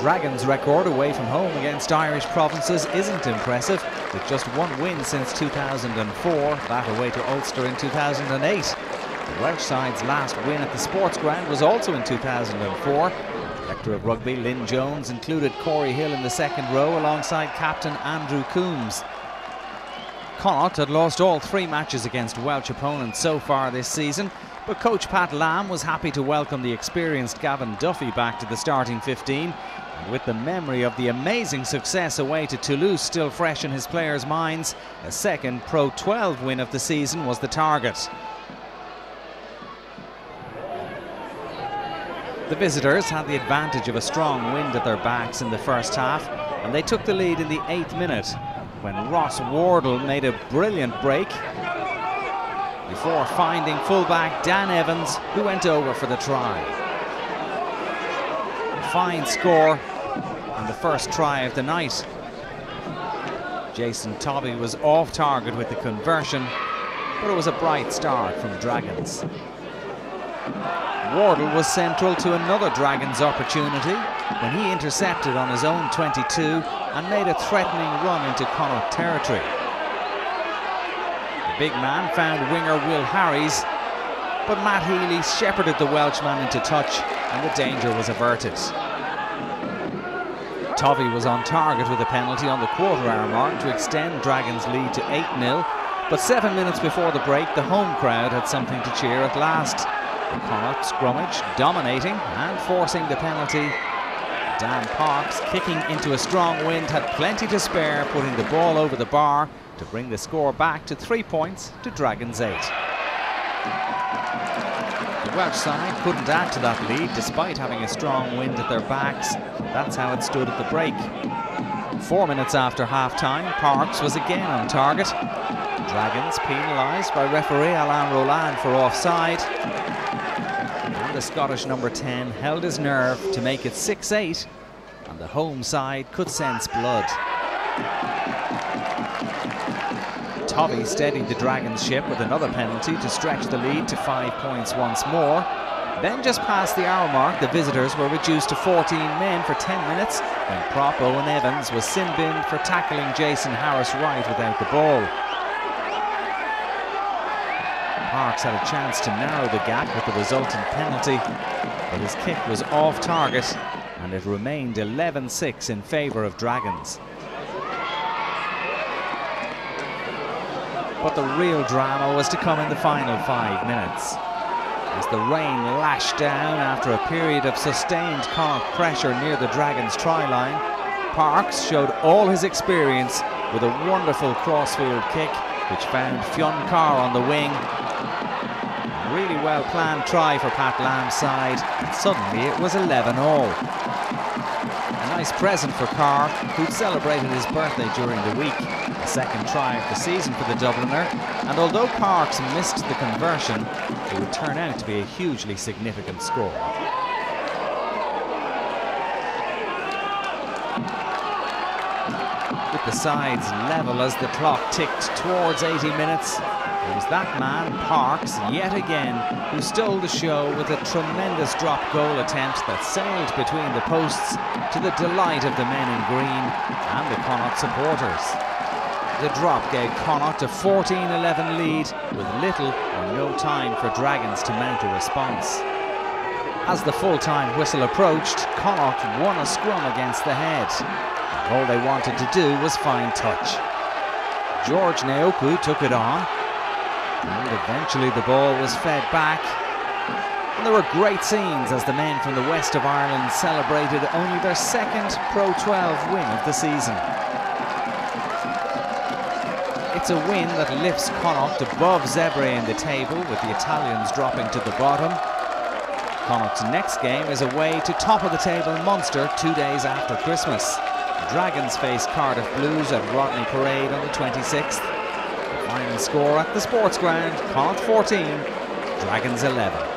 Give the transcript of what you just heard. Dragons' record away from home against Irish provinces isn't impressive, with just one win since 2004, that away to Ulster in 2008. The Welsh side's last win at the Sports Ground was also in 2004. Director of Rugby Lyn Jones included Corey Hill in the second row alongside captain Andrew Coombs. Connacht had lost all three matches against Welsh opponents so far this season, but coach Pat Lamb was happy to welcome the experienced Gavin Duffy back to the starting 15. And with the memory of the amazing success away to Toulouse still fresh in his players' minds, a second Pro 12 win of the season was the target. The visitors had the advantage of a strong wind at their backs in the first half, and they took the lead in the 8th minute when Ross Wardle made a brilliant break before finding fullback Dan Evans, who went over for the try. A fine score and the first try of the night. Jason Tovey was off target with the conversion, but it was a bright start from Dragons. Wardle was central to another Dragons opportunity when he intercepted on his own 22 and made a threatening run into Connacht territory. Big man found winger Will Harries, but Matt Healy shepherded the Welshman into touch and the danger was averted. Tovey was on target with a penalty on the quarter-hour mark to extend Dragons' lead to 8-0, but 7 minutes before the break the home crowd had something to cheer at last. The Connacht scrummage dominating and forcing the penalty. Dan Parks, kicking into a strong wind, had plenty to spare, putting the ball over the bar to bring the score back to 3 points to Dragons 8. The Welsh side couldn't add to that lead despite having a strong wind at their backs. That's how it stood at the break. 4 minutes after half-time, Parks was again on target. Dragons penalised by referee Alain Roland for offside. The Scottish number 10 held his nerve to make it 6-8, and the home side could sense blood. Tovey steadied the Dragons ship with another penalty to stretch the lead to 5 points once more. Then just past the hour mark, the visitors were reduced to 14 men for 10 minutes when prop Owen Evans was sin-binned for tackling Jason Harris-Wright without the ball. Parks had a chance to narrow the gap with the resultant penalty, but his kick was off target and it remained 11-6 in favour of Dragons. But the real drama was to come in the final 5 minutes. As the rain lashed down after a period of sustained Connacht pressure near the Dragons' try line, Parks showed all his experience with a wonderful crossfield kick which found Fionn Carr on the wing. Really well-planned try for Pat Lamb's side, and suddenly it was 11-all. A nice present for Carr, who'd celebrated his birthday during the week, the second try of the season for the Dubliner, and although Parks missed the conversion, it would turn out to be a hugely significant score. With the sides level as the clock ticked towards 80 minutes, it was that man, Parks, yet again, who stole the show with a tremendous drop goal attempt that sailed between the posts to the delight of the men in green and the Connacht supporters. The drop gave Connacht a 14-11 lead with little or no time for Dragons to mount a response. As the full-time whistle approached, Connacht won a scrum against the head. All they wanted to do was find touch. George Naoupu took it on, and eventually the ball was fed back. And there were great scenes as the men from the west of Ireland celebrated only their second Pro 12 win of the season. It's a win that lifts Connacht above Zebre in the table, with the Italians dropping to the bottom. Connacht's next game is away to top-of-the-table Munster 2 days after Christmas. Dragons face Cardiff Blues at Rodney Parade on the 26th. Final score at the Sports Ground, Connacht 14, Dragons 11.